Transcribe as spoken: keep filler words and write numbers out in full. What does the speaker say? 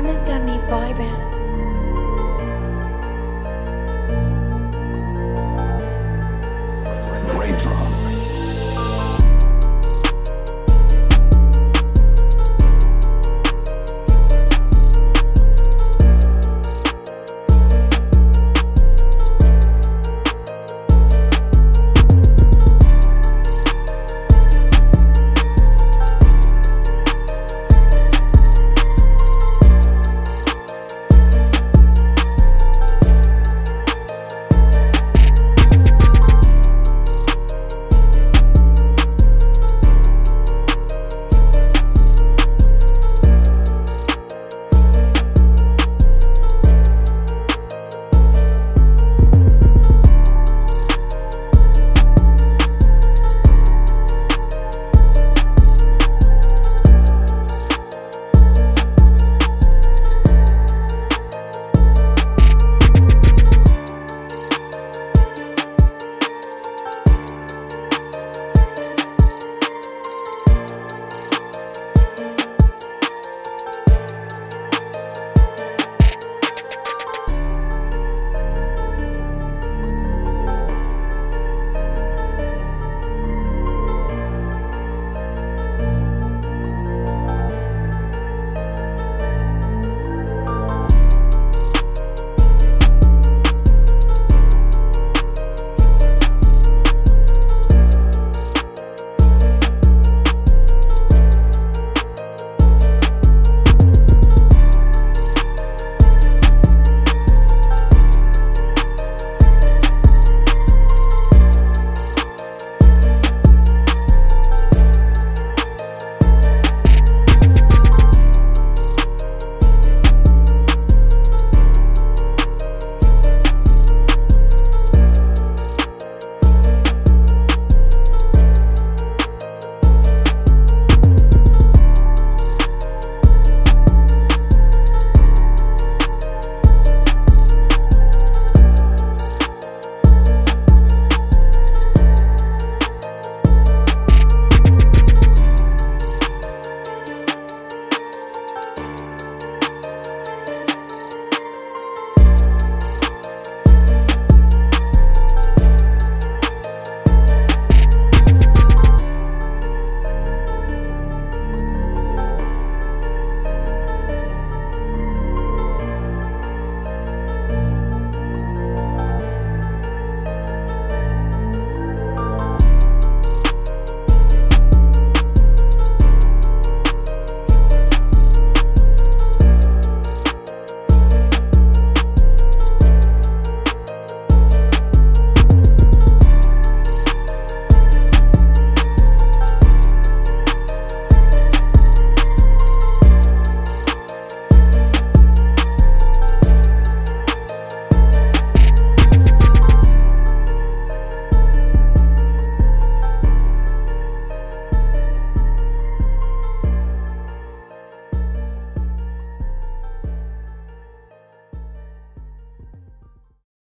karma's got me vibing.